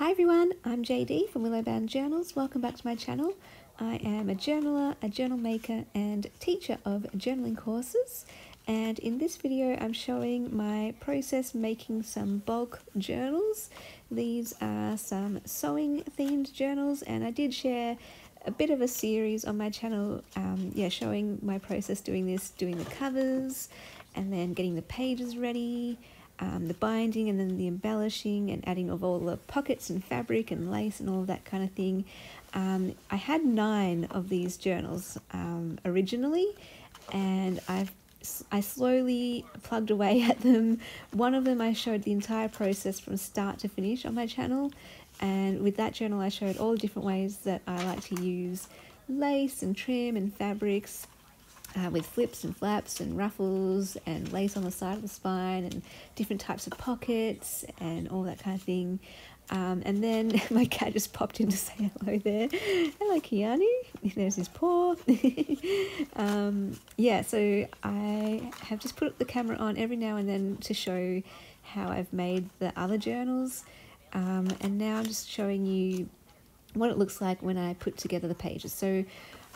Hi everyone, I'm JD from Willowbound Journals. Welcome back to my channel. I am a journaler, a journal maker and teacher of journaling courses, and in this video I'm showing my process making some bulk journals. These are some sewing themed journals, and I did share a bit of a series on my channel showing my process doing this, doing the covers and then getting the pages ready. The binding and then the embellishing and adding of all the pockets and fabric and lace and all that kind of thing. I had 9 of these journals originally, and I slowly plugged away at them. One of them I showed the entire process from start to finish on my channel, and with that journal I showed all the different ways that I like to use lace and trim and fabrics. With flips and flaps and ruffles and lace on the side of the spine and different types of pockets and all that kind of thing. And then my cat just popped in to say hello there. Hello Keanu, there's his paw. So I have just put the camera on every now and then to show how I've made the other journals. And now I'm just showing you what it looks like when I put together the pages. So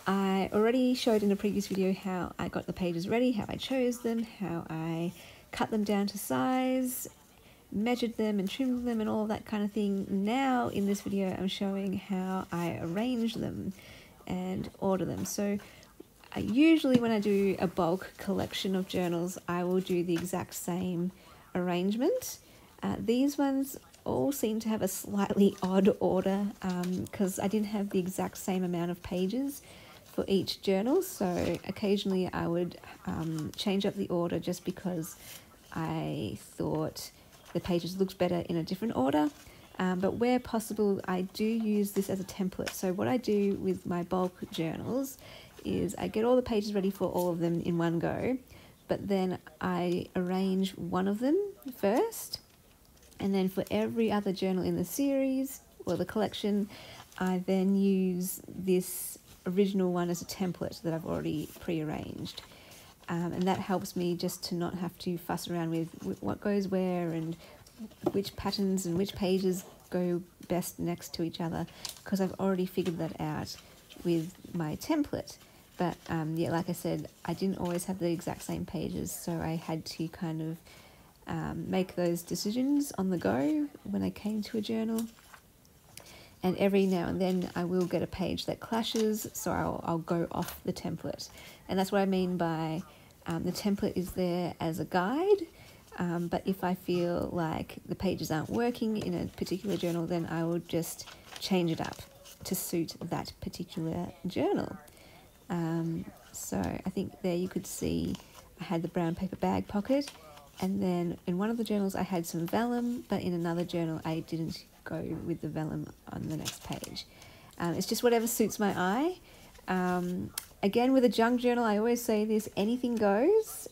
I already showed in a previous video how I got the pages ready, how I chose them, how I cut them down to size, measured them and trimmed them and all that kind of thing. Now in this video I'm showing how I arrange them and order them. So usually when I do a bulk collection of journals I will do the exact same arrangement. These ones all seem to have a slightly odd order because I didn't have the exact same amount of pages for each journal, so occasionally I would change up the order just because I thought the pages looked better in a different order, but where possible I do use this as a template. So what I do with my bulk journals is I get all the pages ready for all of them in one go, but then I arrange one of them first, and then for every other journal in the series or the collection I then use this original one as a template that I've already pre-arranged, and that helps me just to not have to fuss around with what goes where and which patterns and which pages go best next to each other, because I've already figured that out with my template. But like I said, I didn't always have the exact same pages, so I had to kind of make those decisions on the go when I came to a journal. And every now and then I will get a page that clashes, so I'll go off the template. And that's what I mean by the template is there as a guide, but if I feel like the pages aren't working in a particular journal, then I will just change it up to suit that particular journal. So I think there you could see I had the brown paper bag pocket, and then in one of the journals I had some vellum, but in another journal I didn't go with the vellum on the next page. It's just whatever suits my eye. Again, with a junk journal, I always say this, anything goes.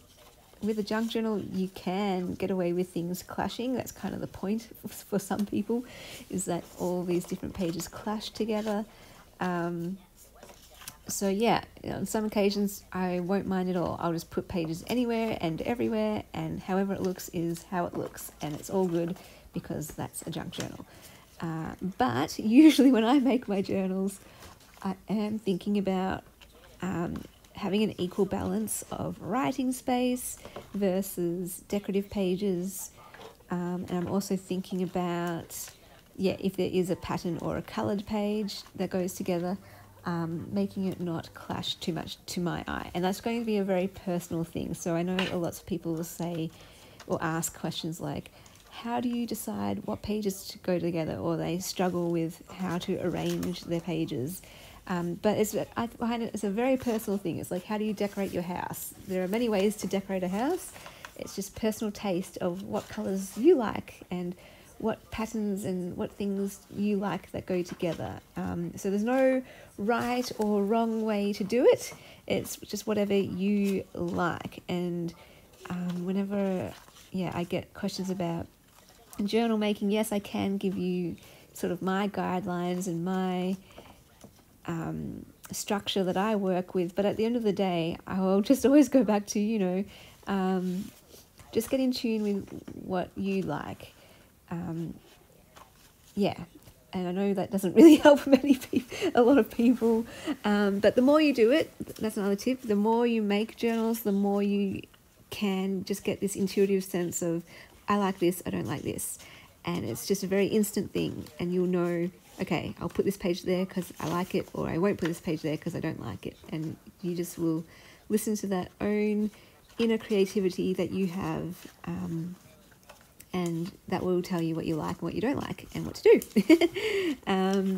With a junk journal you can get away with things clashing. That's kind of the point for some people, is that all these different pages clash together. So yeah, on some occasions I won't mind at all. I'll just put pages anywhere and everywhere, and however it looks is how it looks, and it's all good because that's a junk journal. But usually when I make my journals, I am thinking about having an equal balance of writing space versus decorative pages, and I'm also thinking about, if there is a pattern or a coloured page that goes together, making it not clash too much to my eye. And that's going to be a very personal thing. So I know lots of people will say or ask questions like, how do you decide what pages to go together? Or they struggle with how to arrange their pages. But I find it's a very personal thing. It's like, how do you decorate your house? There are many ways to decorate a house. It's just personal taste of what colours you like and what patterns and what things you like that go together. So there's no right or wrong way to do it. It's just whatever you like. And whenever I get questions about journal making, yes, I can give you sort of my guidelines and my structure that I work with, but at the end of the day I will just always go back to, just get in tune with what you like. And I know that doesn't really help many people, a lot of people, but the more you do it, that's another tip, the more you make journals, the more you can just get this intuitive sense of, I like this, I don't like this. And it's just a very instant thing, and you'll know, okay, I'll put this page there because I like it, or I won't put this page there because I don't like it. And you just will listen to that own inner creativity that you have, and that will tell you what you like and what you don't like and what to do.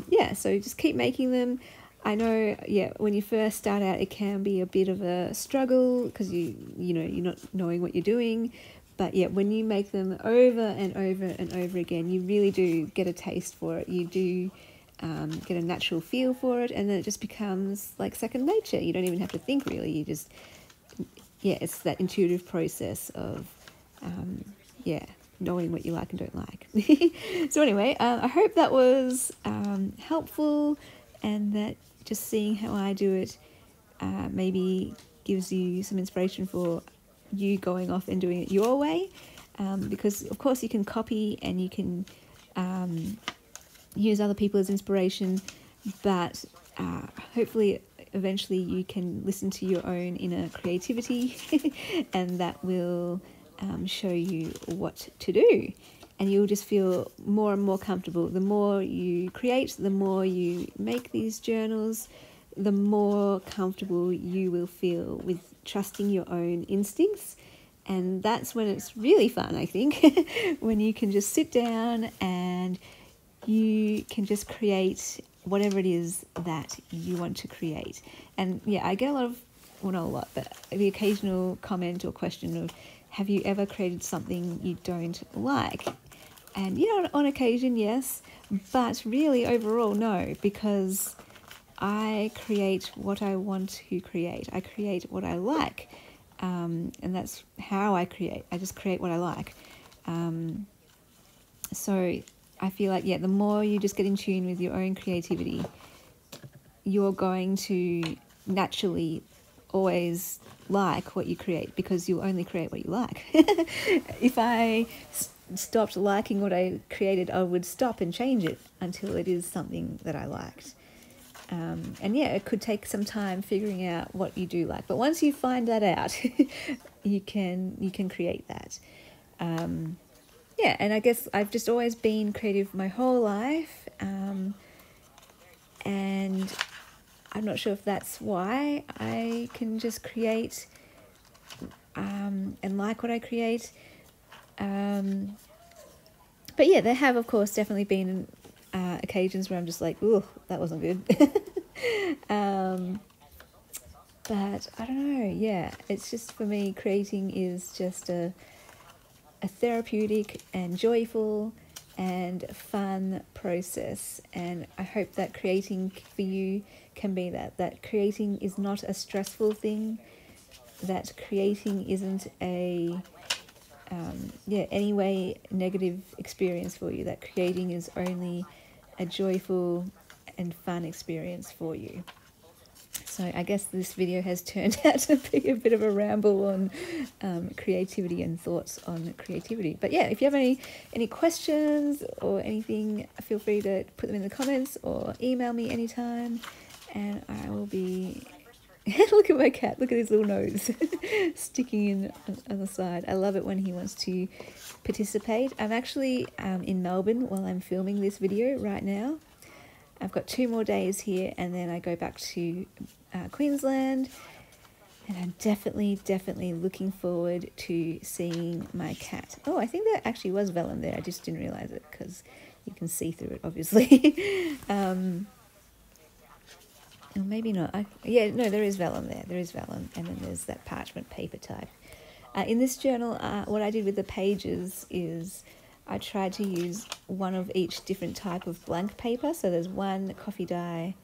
Yeah, so just keep making them. I know, yeah, when you first start out, it can be a bit of a struggle because you know, you're not knowing what you're doing. But yeah, when you make them over and over and over again, you really do get a taste for it. You do get a natural feel for it, and then it just becomes like second nature. You don't even have to think, really. You just, yeah, it's that intuitive process of, yeah, knowing what you like and don't like. So anyway, I hope that was helpful, and that just seeing how I do it maybe gives you some inspiration for you going off and doing it your way, because of course you can copy and you can use other people as inspiration, but hopefully eventually you can listen to your own inner creativity and that will show you what to do, and you'll just feel more and more comfortable. The more you create, the more you make these journals, the more comfortable you will feel with trusting your own instincts. And that's when it's really fun, I think, when you can just sit down and you can just create whatever it is that you want to create. And yeah, I get a lot of, well, not a lot, but the occasional comment or question of, have you ever created something you don't like? And yeah, on occasion, yes, but really overall, no, because I create what I want to create. I create what I like, and that's how I create. I just create what I like. So I feel like, yeah, the more you just get in tune with your own creativity, you're going to naturally always like what you create, because you'll only create what you like. If I stopped liking what I created, I would stop and change it until it is something that I liked. And yeah, it could take some time figuring out what you do like, but once you find that out, you can create that. Yeah, and I guess I've just always been creative my whole life, and I'm not sure if that's why I can just create and like what I create. But yeah, there have, of course, definitely been occasions where I'm just like, ooh, that wasn't good. But I don't know, yeah, it's just, for me, creating is just a therapeutic and joyful and fun process, and I hope that creating for you can be that, that creating is not a stressful thing, that creating isn't a yeah, anyway, negative experience for you, that creating is only a joyful and fun experience for you. So I guess this video has turned out to be a bit of a ramble on creativity and thoughts on creativity. But yeah, if you have any questions or anything, feel free to put them in the comments or email me anytime, and I will be... Look at my cat, look at his little nose sticking in on the side. I love it when he wants to participate. I'm actually in Melbourne while I'm filming this video right now. I've got 2 more days here, and then I go back to Queensland, and I'm definitely looking forward to seeing my cat. Oh, I think there actually was vellum there, I just didn't realize it because you can see through it, obviously. Or maybe not. Yeah, no, there is vellum there. There is vellum, and then there's that parchment paper type. In this journal, what I did with the pages is I tried to use one of each different type of blank paper. So there's one coffee dye,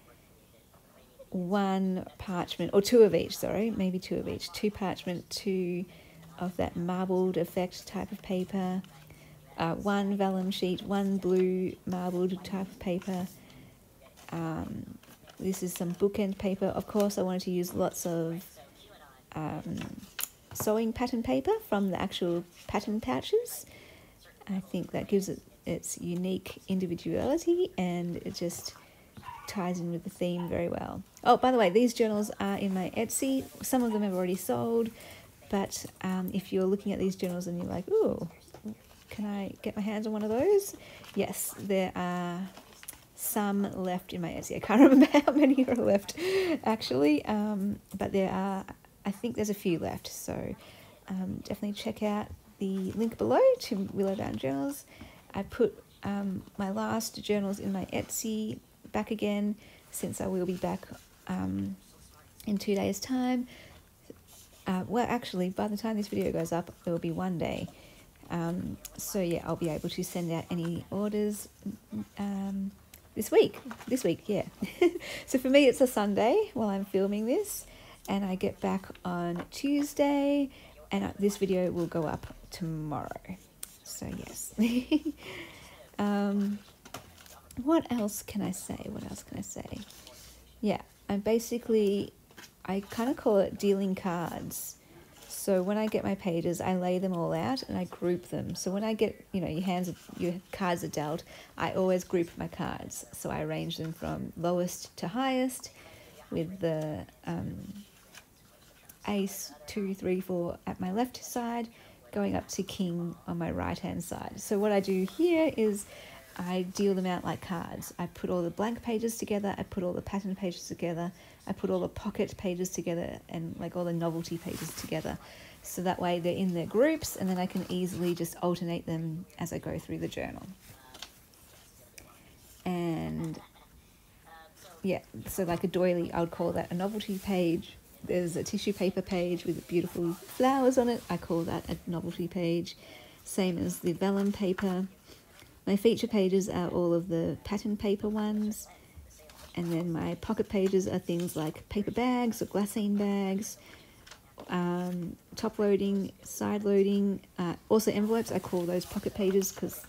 one parchment, or 2 of each, sorry, maybe 2 of each. 2 parchment, 2 of that marbled effect type of paper, 1 vellum sheet, 1 blue marbled type of paper. This is some bookend paper. Of course, I wanted to use lots of sewing pattern paper from the actual pattern pouches. I think that gives it its unique individuality, and it just ties in with the theme very well. Oh, by the way, these journals are in my Etsy. Some of them I've already sold, but if you're looking at these journals and you're like, ooh, can I get my hands on one of those? Yes, there are some left in my Etsy. I can't remember how many are left actually, but there are, I think there's a few left, so definitely check out the link below to Willowbound Journals. I put my last journals in my Etsy back again, since I will be back in 2 days time. Well, actually, by the time this video goes up, it will be 1 day. So yeah, I'll be able to send out any orders this week, yeah. So for me, it's a Sunday while I'm filming this, and I get back on Tuesday, and this video will go up tomorrow. So yes. What else can I say? Yeah, I'm basically, I kind of call it dealing cards. So when I get my pages, I lay them all out and I group them. So when I get, you know, your cards are dealt, I always group my cards. So I arrange them from lowest to highest, with the ace, 2, 3, 4 at my left side, going up to king on my right hand side. So what I do here is I deal them out like cards. I put all the blank pages together, I put all the pattern pages together, I put all the pocket pages together, and like all the novelty pages together. So that way they're in their groups, and then I can easily just alternate them as I go through the journal. And yeah, so like a doily, I would call that a novelty page. There's a tissue paper page with beautiful flowers on it. I call that a novelty page. Same as the vellum paper. My feature pages are all of the pattern paper ones. And then my pocket pages are things like paper bags or glassine bags, top loading, side loading, also envelopes. I call those pocket pages because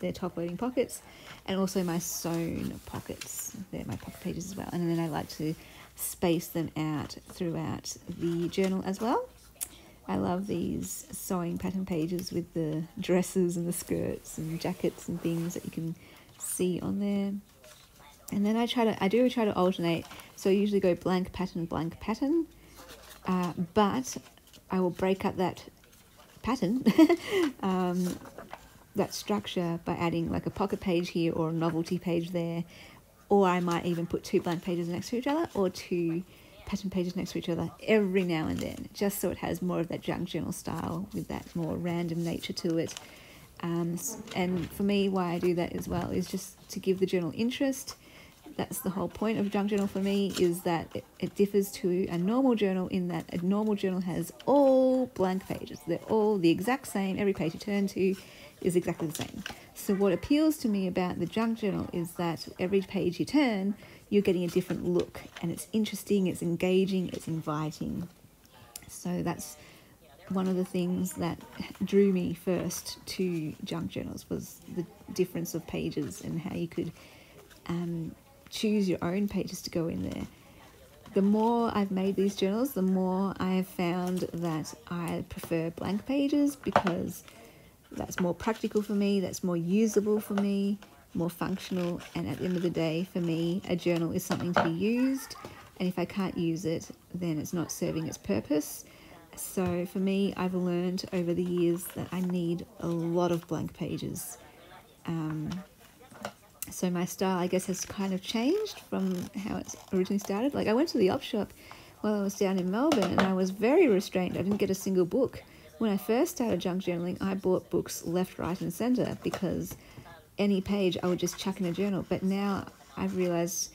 they're top loading pockets. And also my sewn pockets. They're my pocket pages as well. And then I like to space them out throughout the journal as well. I love these sewing pattern pages with the dresses and the skirts and jackets and things that you can see on there. And then I do try to alternate, so I usually go blank pattern, but I will break up that pattern, that structure, by adding like a pocket page here or a novelty page there, or I might even put 2 blank pages next to each other or 2 pattern pages next to each other every now and then, just so it has more of that junk journal style with that more random nature to it. And for me, why I do that as well is just to give the journal interest. That's the whole point of junk journal for me, is that it differs to a normal journal in that a normal journal has all blank pages. They're all the exact same. Every page you turn to is exactly the same. So what appeals to me about the junk journal is that every page you turn, you're getting a different look, and it's interesting, it's engaging, it's inviting. So that's one of the things that drew me first to junk journals, was the difference of pages and how you could choose your own pages to go in there. The more I've made these journals, the more I have found that I prefer blank pages, because that's more practical for me, that's more usable for me, more functional, and at the end of the day, for me, a journal is something to be used, and if I can't use it, then it's not serving its purpose. So for me, I've learned over the years that I need a lot of blank pages. So my style, I guess, has kind of changed from how it's originally started. Like, I went to the op shop while I was down in Melbourne, and I was very restrained. I didn't get a single book. When I first started junk journaling, I bought books left, right and centre, because any page I would just chuck in a journal. But now I've realised,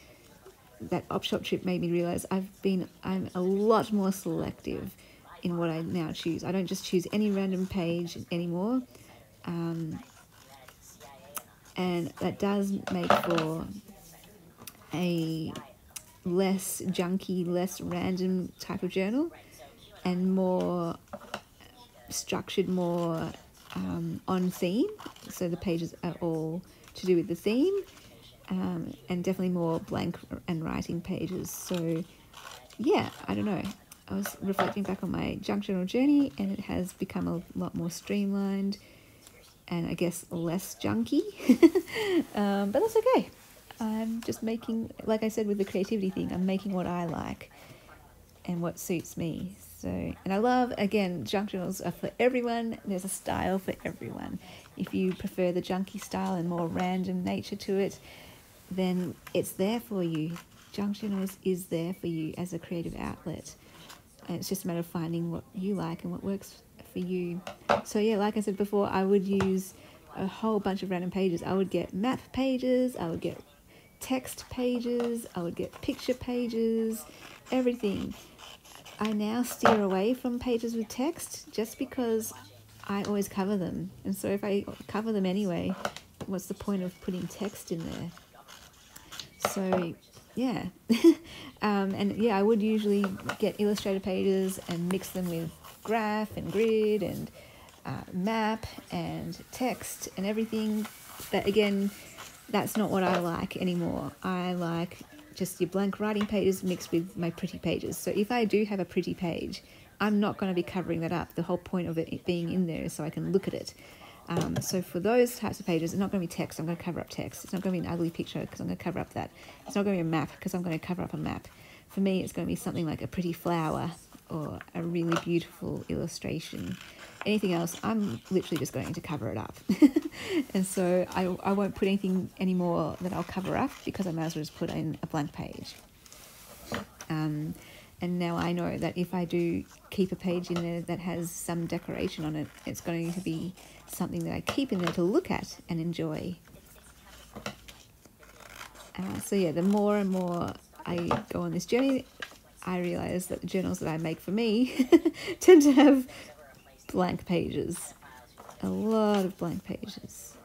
that op shop trip made me realise, I'm a lot more selective in what I now choose. I don't just choose any random page anymore. And that does make for a less junky, less random type of journal, and more structured, more on theme. So the pages are all to do with the theme, and definitely more blank and writing pages. So yeah, I don't know, I was reflecting back on my junk journal journey, and it has become a lot more streamlined and I guess less junky. But that's okay. I'm just making, like I said with the creativity thing, I'm making what I like and what suits me. So, and I love, again, junk journals are for everyone. There's a style for everyone. If you prefer the junky style and more random nature to it, then it's there for you. Junk journals is there for you as a creative outlet. And it's just a matter of finding what you like and what works for you. So yeah, like I said before, I would use a whole bunch of random pages. I would get map pages, I would get text pages, I would get picture pages, everything. I now steer away from pages with text just because I always cover them. And so if I cover them anyway, what's the point of putting text in there? So yeah. And yeah, I would usually get illustrated pages and mix them with graph and grid and map and text and everything. But again, that's not what I like anymore. I like just your blank writing pages mixed with my pretty pages. So if I do have a pretty page, I'm not going to be covering that up. The whole point of it being in there is so I can look at it. So for those types of pages, it's not going to be text. I'm going to cover up text. It's not going to be an ugly picture because I'm going to cover up that. It's not going to be a map because I'm going to cover up a map. For me, it's going to be something like a pretty flower or a really beautiful illustration. Anything else, I'm literally just going to cover it up. And so I won't put anything anymore that I'll cover up because I might as well just put in a blank page. And now I know that if I do keep a page in there that has some decoration on it, it's going to be something that I keep in there to look at and enjoy. So yeah, the more and more I go on this journey, I realise that the journals that I make for me tend to have blank pages, a lot of blank pages.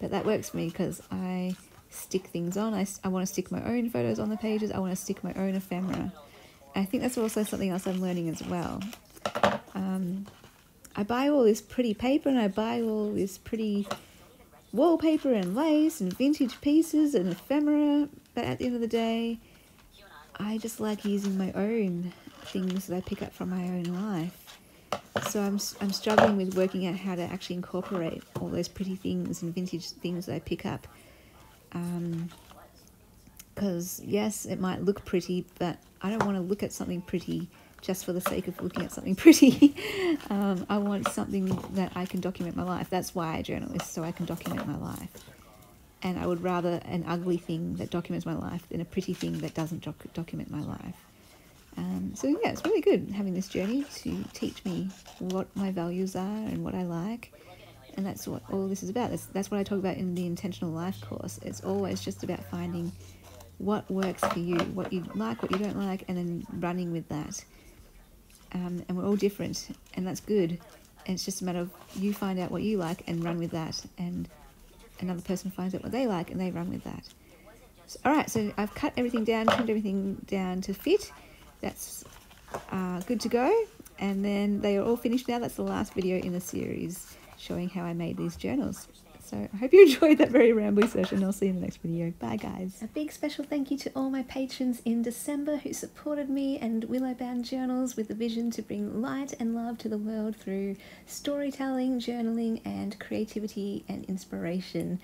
But that works for me because I stick things on. I want to stick my own photos on the pages. I want to stick my own ephemera. I think that's also something else I'm learning as well. I buy all this pretty paper and I buy all this pretty wallpaper and lace and vintage pieces and ephemera, but at the end of the day, I just like using my own things that I pick up from my own life. So I'm struggling with working out how to actually incorporate all those pretty things and vintage things that I pick up. Because, yes, it might look pretty, but I don't want to look at something pretty just for the sake of looking at something pretty. I want something that I can document my life. That's why I journal, is so I can document my life. And I would rather an ugly thing that documents my life than a pretty thing that doesn't document my life. So yeah, it's really good having this journey to teach me what my values are and what I like. And that's what all this is about. That's what I talk about in the Intentional Life course. It's always just about finding what works for you, what you like, what you don't like, and then running with that. And we're all different, and that's good. And it's just a matter of you find out what you like and run with that. And another person finds out what they like and they run with that. So, all right, so I've cut everything down, trimmed everything down to fit. That's good to go, and then they are all finished now. That's the last video in the series showing how I made these journals. So I hope you enjoyed that very rambly session. I'll see you in the next video. Bye guys. A big special thank you to all my patrons in December who supported me and Willowbound Journals with the vision to bring light and love to the world through storytelling, journaling and creativity and inspiration.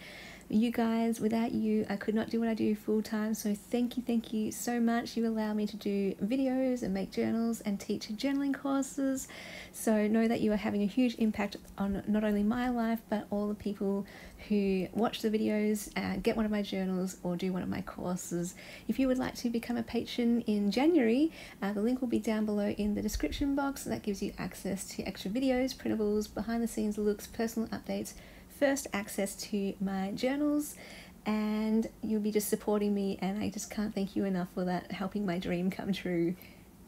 You guys, without you, I could not do what I do full time. So thank you so much. You allow me to do videos and make journals and teach journaling courses. So know that you are having a huge impact on not only my life, but all the people who watch the videos, get one of my journals or do one of my courses. If you would like to become a patron in January, the link will be down below in the description box. That gives you access to extra videos, printables, behind the scenes looks, personal updates, first access to my journals, and you'll be just supporting me, and I just can't thank you enough for that, helping my dream come true.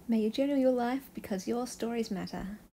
May you journal your life because your stories matter.